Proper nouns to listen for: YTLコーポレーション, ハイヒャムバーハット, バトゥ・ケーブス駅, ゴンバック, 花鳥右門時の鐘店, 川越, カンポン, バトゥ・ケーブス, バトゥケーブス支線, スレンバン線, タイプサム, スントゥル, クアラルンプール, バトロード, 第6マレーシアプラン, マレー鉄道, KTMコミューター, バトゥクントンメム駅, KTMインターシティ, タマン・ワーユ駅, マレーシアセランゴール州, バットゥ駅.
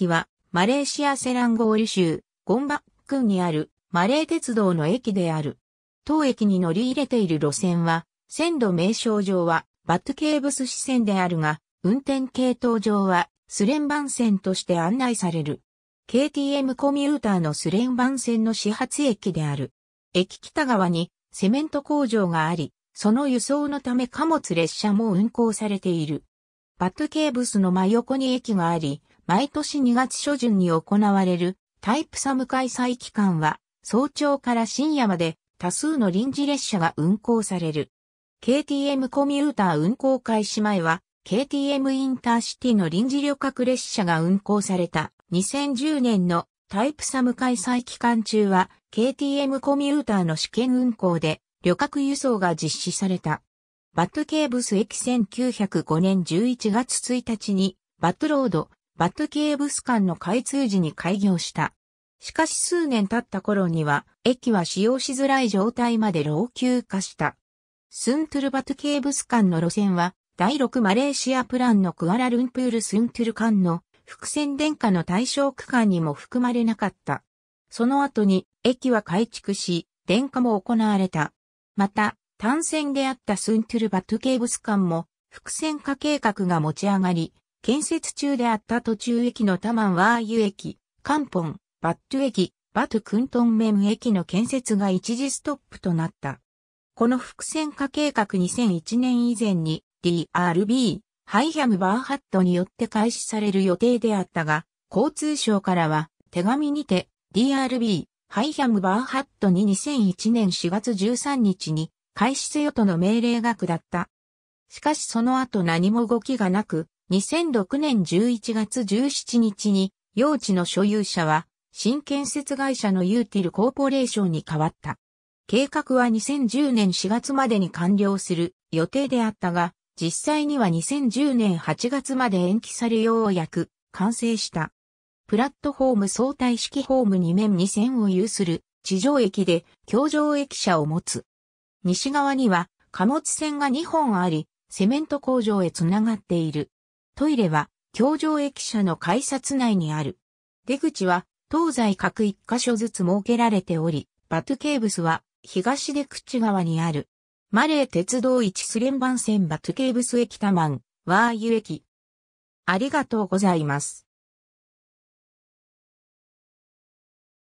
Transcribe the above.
駅は、マレーシアセランゴール州、ゴンバックにある、マレー鉄道の駅である。当駅に乗り入れている路線は、線路名称上は、バトゥケーブス支線であるが、運転系統上は、スレンバン線として案内される。KTM コミューターのスレンバン線の始発駅である。駅北側に、セメント工場があり、その輸送のため貨物列車も運行されている。バトゥケーブスの真横に駅があり、毎年2月初旬に行われるタイプサム開催期間は、早朝から深夜まで多数の臨時列車が運行される。KTM コミューター運行開始前は、KTM インターシティの臨時旅客列車が運行された2010年のタイプサム開催期間中は、KTM コミューターの試験運行で旅客輸送が実施された。バトゥケーブス駅1905年11月1日に、バトロード、バトゥケーブス間の開通時に開業した。しかし数年経った頃には、駅は使用しづらい状態まで老朽化した。スントゥルバトゥケーブス間の路線は、第6マレーシアプランのクアラルンプールスントゥル間の複線電化の対象区間にも含まれなかった。その後に、駅は改築し、電化も行われた。また、単線であったスントゥルバトゥケーブス間も、複線化計画が持ち上がり、建設中であった途中駅のタマンワーユ駅、カンポン、バットゥ駅、バトゥクントンメム駅の建設が一時ストップとなった。この複線化計画2001年以前に DRB、ハイヒャムバーハットによって開始される予定であったが、交通省からは手紙にて DRB、ハイヒャムバーハットに2001年4月13日に開始せよとの命令が下った。しかしその後何も動きがなく、2006年11月17日に、用地の所有者は、新建設会社のユーティルコーポレーションに変わった。計画は2010年4月までに完了する予定であったが、実際には2010年8月まで延期されようやく完成した。プラットフォーム相対式ホーム2面2線を有する地上駅で、橋上駅舎を持つ。西側には、貨物線が2本あり、セメント工場へつながっている。トイレは、橋上駅舎の改札内にある。出口は、東西各1カ所ずつ設けられており、バトゥケーブスは、東出口側にある。マレー鉄道1スレンバン線バトゥケーブス駅タマン、ワーユ駅。ありがとうございます。